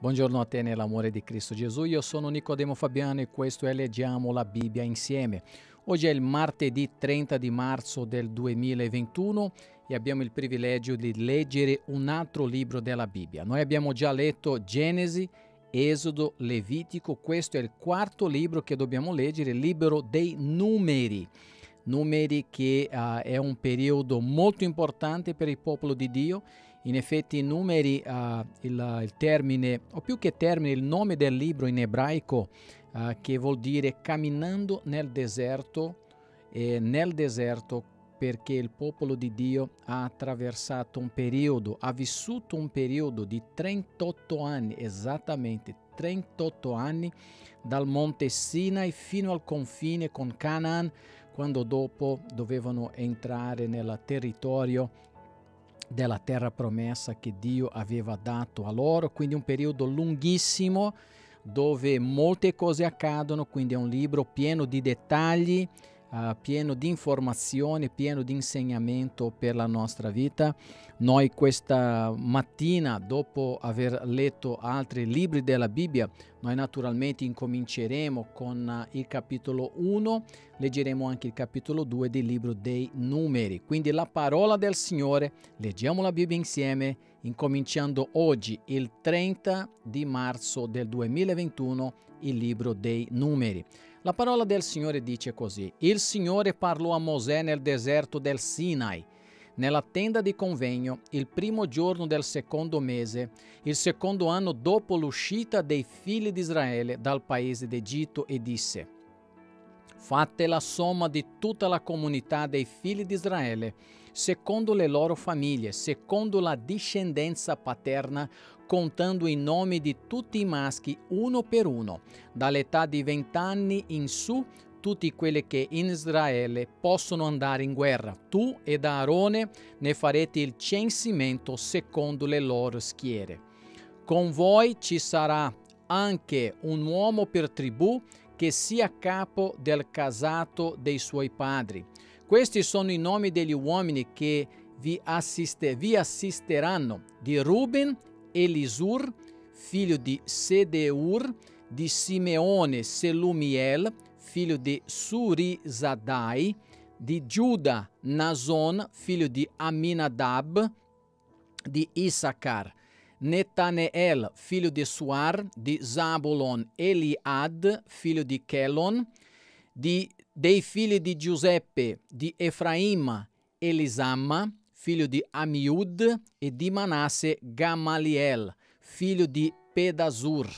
Buongiorno a te nell'amore di Cristo Gesù, io sono Nicodemo Fabiano e questo è Leggiamo la Bibbia Insieme. Oggi è il martedì 30 di marzo del 2021 e abbiamo il privilegio di leggere un altro libro della Bibbia. Noi abbiamo già letto Genesi, Esodo, Levitico, questo è il quarto libro che dobbiamo leggere, il libro dei Numeri. Numeri che è un periodo molto importante per il popolo di Dio. In effetti Numeri, il termine, o più che termine, il nome del libro in ebraico che vuol dire camminando nel deserto perché il popolo di Dio ha attraversato un periodo, ha vissuto un periodo di 38 anni, esattamente 38 anni, dal monte Sinai fino al confine con Canaan, quando dopo dovevano entrare nel territorio della terra promessa che Dio aveva dato a loro, quindi un periodo lunghissimo dove molte cose accadono, quindi è un libro pieno di dettagli, pieno di informazione, pieno di insegnamento per la nostra vita. Noi questa mattina, dopo aver letto altri libri della Bibbia, noi naturalmente incominceremo con il capitolo 1, leggeremo anche il capitolo 2 del libro dei Numeri. Quindi la parola del Signore, leggiamo la Bibbia insieme, incominciando oggi, il 30 di marzo del 2021, il libro dei Numeri. La parola del Signore dice così: il Signore parlò a Mosè nel deserto del Sinai, nella tenda di convegno, il primo giorno del secondo mese, il secondo anno dopo l'uscita dei figli di Israele dal paese d'Egitto, e disse: fate la somma di tutta la comunità dei figli di Israele, secondo le loro famiglie, secondo la discendenza paterna, contando i nomi di tutti i maschi uno per uno, dall'età di 20 anni in su, tutti quelli che in Israele possono andare in guerra. Tu ed Aarone ne farete il censimento secondo le loro schiere. Con voi ci sarà anche un uomo per tribù che sia capo del casato dei suoi padri. Questi sono i nomi degli uomini che vi assisteranno: di Ruben, Elisur, figlio di Sedeur, di Simeone, Selumiel, figlio di Surizadai, di Giuda, Nason, figlio di Aminadab, di Issacar, Netaneel, figlio di Suar, di Zabulon, Eliad, figlio di Chelon, dei figli di Giuseppe, di Efraima, Elisama, figlio di Amiud, e di Manasse, Gamaliel, figlio di Pedazur,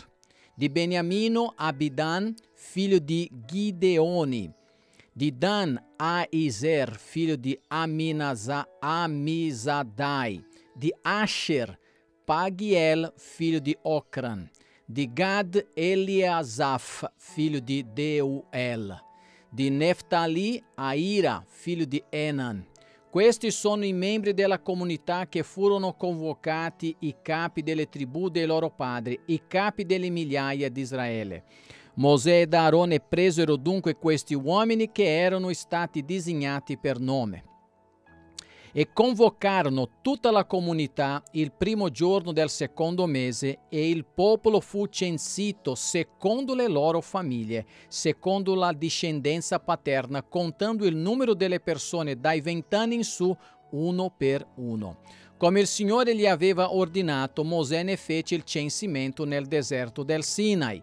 di Beniamino, Abidan, figlio di Gideoni, di Dan, Aizer, figlio di Amizadai, di Asher, Pagiel, figlio di Ocran, di Gad, Eliasaf, figlio di Deuel, di Neftali, Aira, figlio di Enan. Questi sono i membri della comunità che furono convocati, i capi delle tribù dei loro padri, i capi delle migliaia di Israele. Mosè ed Aarone presero dunque questi uomini che erano stati designati per nome e convocarono tutta la comunità il primo giorno del secondo mese, e il popolo fu censito secondo le loro famiglie, secondo la discendenza paterna, contando il numero delle persone dai 20 anni in su, uno per uno. Come il Signore gli aveva ordinato, Mosè ne fece il censimento nel deserto del Sinai.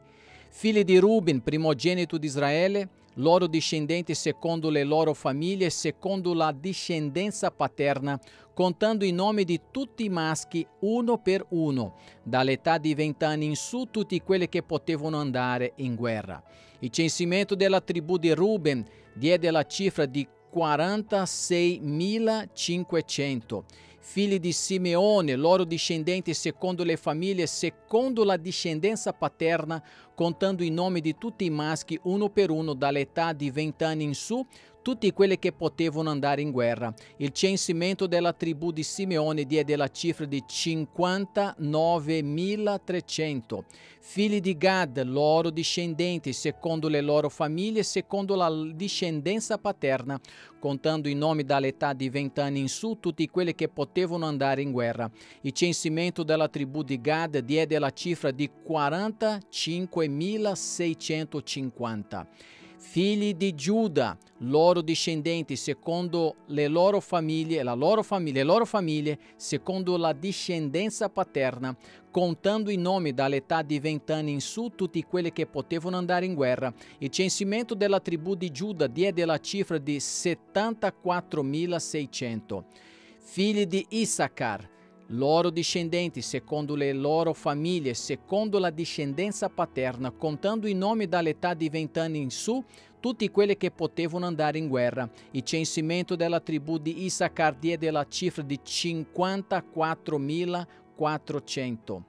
Figli di Ruben, primogenito di Israele, loro discendenti secondo le loro famiglie, secondo la discendenza paterna, contando i nomi di tutti i maschi uno per uno, dall'età di 20 anni in su, tutti quelli che potevano andare in guerra. Il censimento della tribù di Ruben diede la cifra di 46.500. Figli di Simeone, loro discendenti secondo le famiglie, secondo la discendenza paterna, contando i nomi di tutti i maschi uno per uno, dall'età di 20 anni in su, tutti quelli che potevano andare in guerra. Il censimento della tribù di Simeone diede la cifra di 59.300. Figli di Gad, loro discendenti, secondo le loro famiglie, secondo la discendenza paterna, contando i nomi dall'età di 20 anni in su, tutti quelli che potevano andare in guerra. Il censimento della tribù di Gad diede la cifra di 45.650. Figli di Giuda, loro discendenti, secondo le loro famiglie, secondo la discendenza paterna, contando i nomi dall'età di 20 anni in su, tutti quelli che potevano andare in guerra. Il censimento della tribù di Giuda diede la cifra di 74.600. Figli di Issacar, loro discendenti, secondo le loro famiglie, secondo la discendenza paterna, contando i nomi dall'età di 20 anni in su, tutti quelli che potevano andare in guerra. Il censimento della tribù di Issacar diede la cifra di 54.400.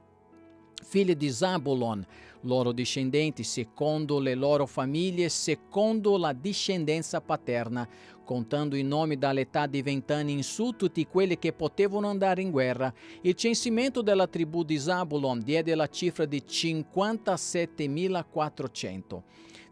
Figli di Zabulon, loro discendenti, secondo le loro famiglie, secondo la discendenza paterna, contando i nomi dall'età di 20 anni in su, tutti quelli che potevano andare in guerra. Il censimento della tribù di Zabulon diede la cifra di 57.400.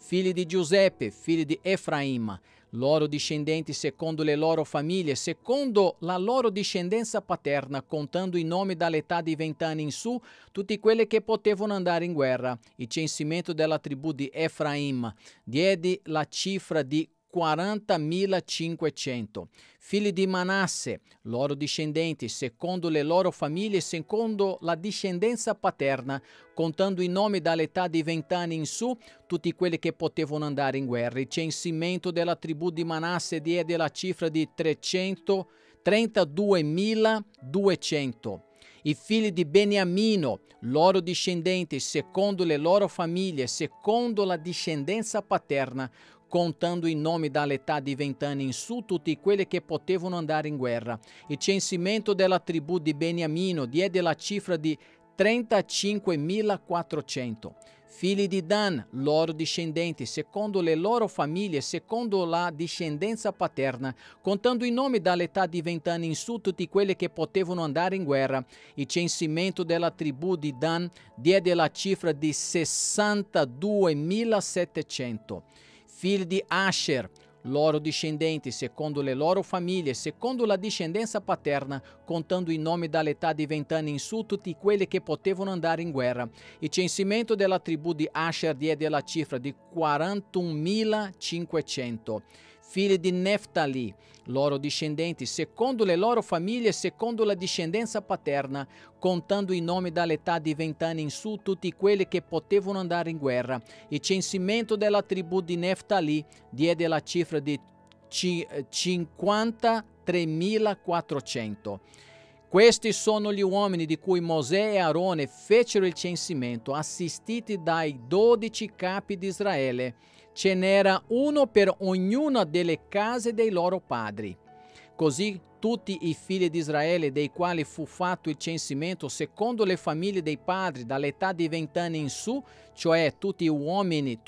Figli di Giuseppe, figli di Efraim, loro discendenti secondo le loro famiglie, secondo la loro discendenza paterna, contando i nomi dall'età di 20 anni in su, tutti quelli che potevano andare in guerra. Il censimento della tribù di Efraim diede la cifra di 40.500. Figli di Manasse, loro discendenti, secondo le loro famiglie, secondo la discendenza paterna, contando i nomi dall'età di 20 anni in su, tutti quelli che potevano andare in guerra. Il censimento della tribù di Manasse diede la cifra di 32.200. I figli di Beniamino, loro discendenti, secondo le loro famiglie, secondo la discendenza paterna, contando i nomi dall'età di 20 anni in su, tutti quelli che potevano andare in guerra. Il censimento della tribù di Beniamino diede la cifra di 35.400. Figli di Dan, loro discendenti, secondo le loro famiglie, secondo la discendenza paterna, contando i nomi dall'età di 20 anni in su, tutti quelli che potevano andare in guerra. Il censimento della tribù di Dan diede la cifra di 62.700. Figli di Asher, loro discendenti, secondo le loro famiglie, secondo la discendenza paterna, contando i nomi dall'età di 20 anni in su, tutti quelli che potevano andare in guerra. Il censimento della tribù di Asher diede la cifra di 41.500. Figli di Neftali, loro discendenti, secondo le loro famiglie, secondo la discendenza paterna, contando i nomi dall'età di 20 anni in su, tutti quelli che potevano andare in guerra. Il censimento della tribù di Neftali diede la cifra di 53.400. Questi sono gli uomini di cui Mosè e Aarone fecero il censimento, assistiti dai 12 capi di Israele. Ce n'era uno per ognuna delle case dei loro padri. Così tutti i figli di Israele, dei quali fu fatto il censimento secondo le famiglie dei padri, dall'età di 20 anni in su, cioè tutti gli uomini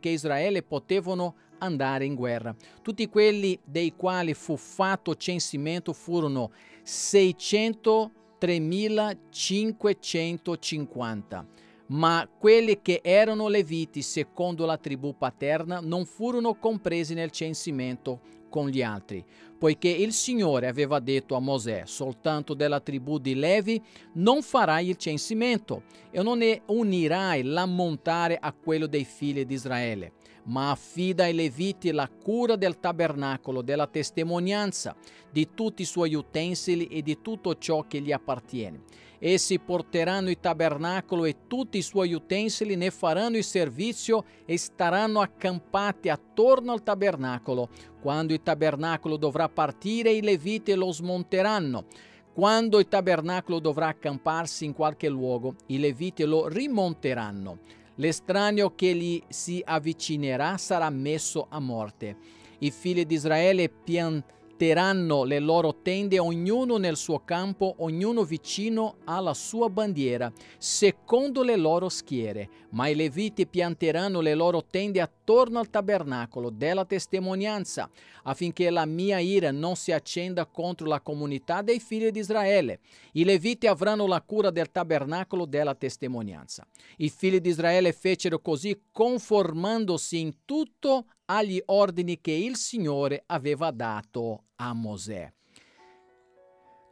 che Israele potevano andare in guerra. Tutti quelli dei quali fu fatto censimento furono 603.550. Ma quelli che erano leviti secondo la tribù paterna non furono compresi nel censimento con gli altri, poiché il Signore aveva detto a Mosè: soltanto della tribù di Levi non farai il censimento e non ne unirai l'ammontare a quello dei figli di Israele, ma affida ai Leviti la cura del tabernacolo, della testimonianza, di tutti i suoi utensili e di tutto ciò che gli appartiene. Essi porteranno il tabernacolo e tutti i suoi utensili, ne faranno il servizio e staranno accampati attorno al tabernacolo. Quando il tabernacolo dovrà partire, i Leviti lo smonteranno. Quando il tabernacolo dovrà accamparsi in qualche luogo, i Leviti lo rimonteranno. L'estraneo che gli si avvicinerà sarà messo a morte. I figli di Israele piantarono smonteranno le loro tende, ognuno nel suo campo, ognuno vicino alla sua bandiera, secondo le loro schiere. Ma i Leviti pianteranno le loro tende attorno al tabernacolo della testimonianza, affinché la mia ira non si accenda contro la comunità dei figli di Israele. I Leviti avranno la cura del tabernacolo della testimonianza. I figli di Israele fecero così, conformandosi in tutto agli ordini che il Signore aveva dato a Mosè.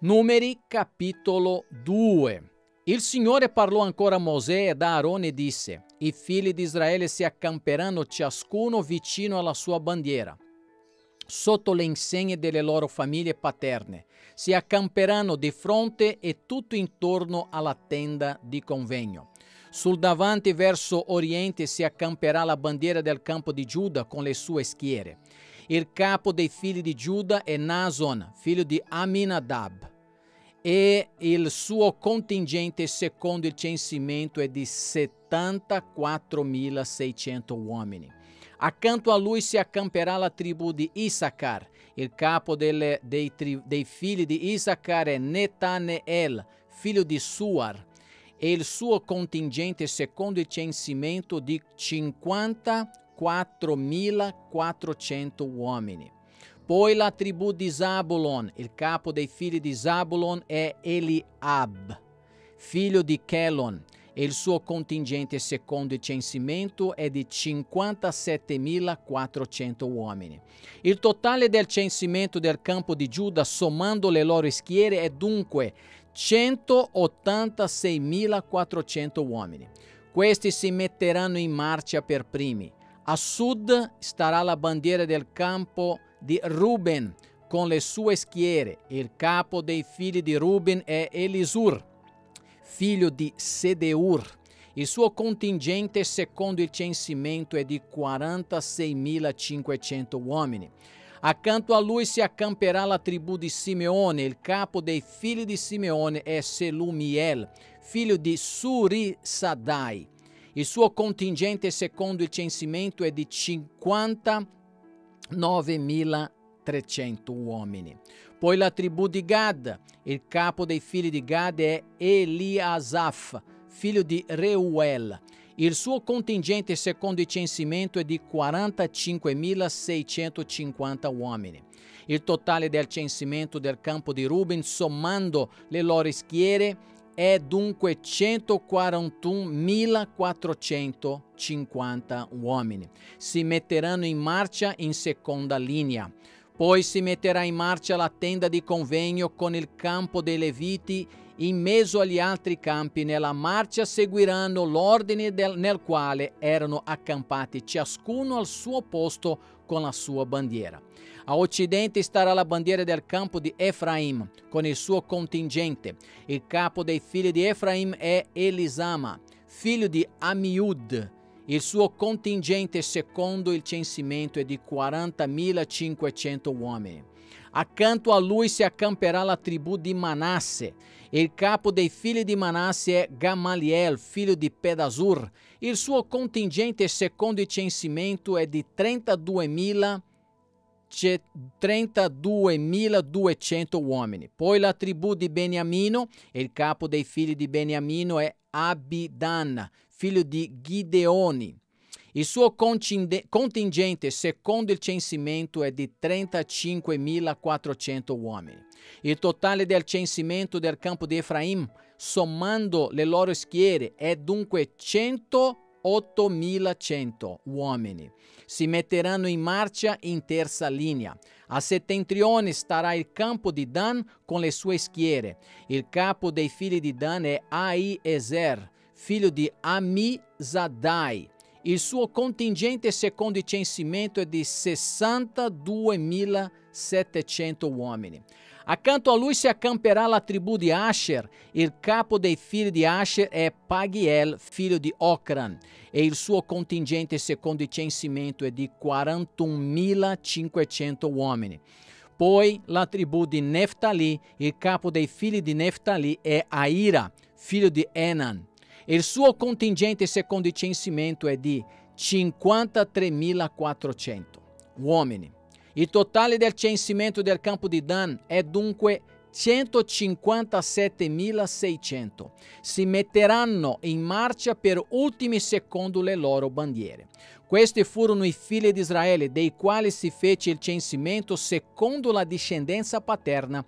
Numeri capitolo 2. Il Signore parlò ancora a Mosè ed a Aarone e disse: «I figli di Israele si accamperanno ciascuno vicino alla sua bandiera, sotto le insegne delle loro famiglie paterne. Si accamperanno di fronte e tutto intorno alla tenda di convegno. Sul davanti verso oriente si accamperà la bandiera del campo di Giuda con le sue schiere. Il capo dei figli di Giuda è Nason, figlio di Aminadab, e il suo contingente secondo il censimento è di 74.600 uomini. Accanto a lui si accamperà la tribù di Issacar. Il capo dei figli di Issacar è Netaneel, figlio di Suar, e il suo contingente secondo il censimento di 54.400 uomini. Poi la tribù di Zabulon, il capo dei figli di Zabulon è Eliab, figlio di Chelon, e il suo contingente secondo il censimento è di 57.400 uomini. Il totale del censimento del campo di Giuda, sommando le loro schiere, è dunque 186.400 uomini. Questi si metteranno in marcia per primi. A sud starà la bandiera del campo di Ruben con le sue schiere. Il capo dei figli di Ruben è Elisur, figlio di Sedeur. Il suo contingente secondo il censimento è di 46.500 uomini. Accanto a lui si accamperà la tribù di Simeone. Il capo dei figli di Simeone è Selumiel, figlio di Surisadai. Il suo contingente secondo il censimento è di 59.300 uomini. Poi la tribù di Gad. Il capo dei figli di Gad è Eliasaf, figlio di Reuel. Il suo contingente secondo il censimento è di 45.650 uomini. Il totale del censimento del campo di Ruben, sommando le loro schiere, è dunque 141.450 uomini. Si metteranno in marcia in seconda linea. Poi si metterà in marcia la tenda di convegno con il campo dei Leviti in mezzo agli altri campi. Nella marcia seguiranno l'ordine nel quale erano accampati, ciascuno al suo posto con la sua bandiera. A occidente starà la bandiera del campo di Efraim con il suo contingente. Il capo dei figli di Efraim è Elisama, figlio di Amiud. Il suo contingente secondo il censimento è di 40.500 uomini. Accanto a lui si accamperà la tribù di Manasse. Il capo dei figli di Manasse è Gamaliel, figlio di Pedasur. Il suo contingente secondo il censimento è di 32.200 uomini. Poi la tribù di Beniamino. Il capo dei figli di Beniamino è Abidan, figlio di Gideoni. Il suo contingente secondo il censimento è di 35.400 uomini. Il totale del censimento del campo di Efraim, sommando le loro schiere, è dunque 108.100 uomini. Si metteranno in marcia in terza linea. A settentrione starà il campo di Dan con le sue schiere. Il capo dei figli di Dan è Aiezer, figlio di Amizadai. Il suo contingente secondo il censimento è di 62.700 uomini. Accanto a lui si accamperà la tribù di Asher. Il capo dei figli di Asher è Pagiel, figlio di Ocran, e il suo contingente secondo il censimento è di 41.500 uomini. Poi la tribù di Neftali. Il capo dei figli di Neftali è Aira, figlio di Enan. Il suo contingente secondo il censimento è di 53.400 uomini. Il totale del censimento del campo di Dan è dunque 157.600. Si metteranno in marcia per ultimi secondo le loro bandiere. Questi furono i figli di Israele, dei quali si fece il censimento secondo la discendenza paterna.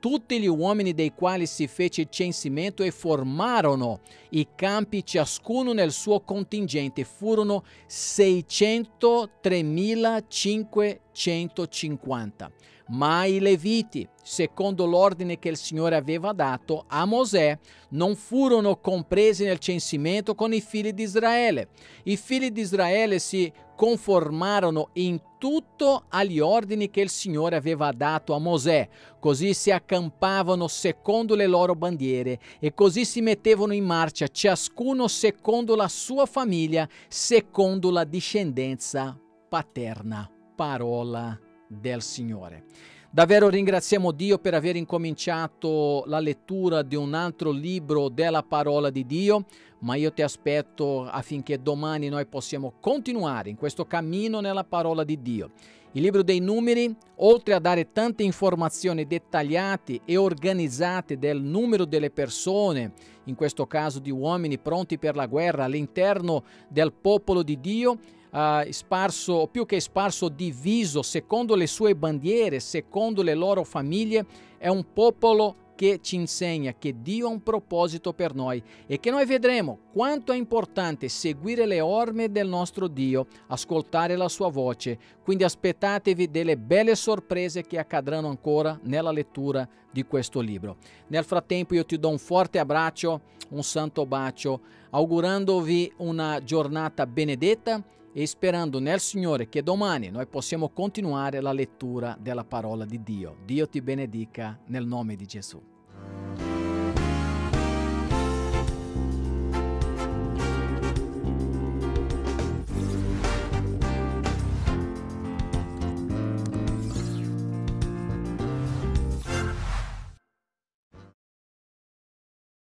Tutti gli uomini dei quali si fece il censimento e formarono i campi, ciascuno nel suo contingente, furono 603.550. Ma i Leviti, secondo l'ordine che il Signore aveva dato a Mosè, non furono compresi nel censimento con i figli di Israele. I figli di Israele si conformarono in tutto agli ordini che il Signore aveva dato a Mosè, così si accampavano secondo le loro bandiere e così si mettevano in marcia, ciascuno secondo la sua famiglia, secondo la discendenza paterna. Parola del Signore. Davvero ringraziamo Dio per aver incominciato la lettura di un altro libro della parola di Dio, ma io ti aspetto affinché domani noi possiamo continuare in questo cammino nella parola di Dio. Il libro dei Numeri, oltre a dare tante informazioni dettagliate e organizzate del numero delle persone, in questo caso di uomini pronti per la guerra all'interno del popolo di Dio, sparso, più che sparso, diviso secondo le sue bandiere, secondo le loro famiglie, è un popolo che ci insegna che Dio ha un proposito per noi e che noi vedremo quanto è importante seguire le orme del nostro Dio, ascoltare la sua voce. Quindi aspettatevi delle belle sorprese che accadranno ancora nella lettura di questo libro. Nel frattempo io ti do un forte abbraccio, un santo bacio, augurandovi una giornata benedetta e sperando nel Signore che domani noi possiamo continuare la lettura della parola di Dio. Dio ti benedica nel nome di Gesù.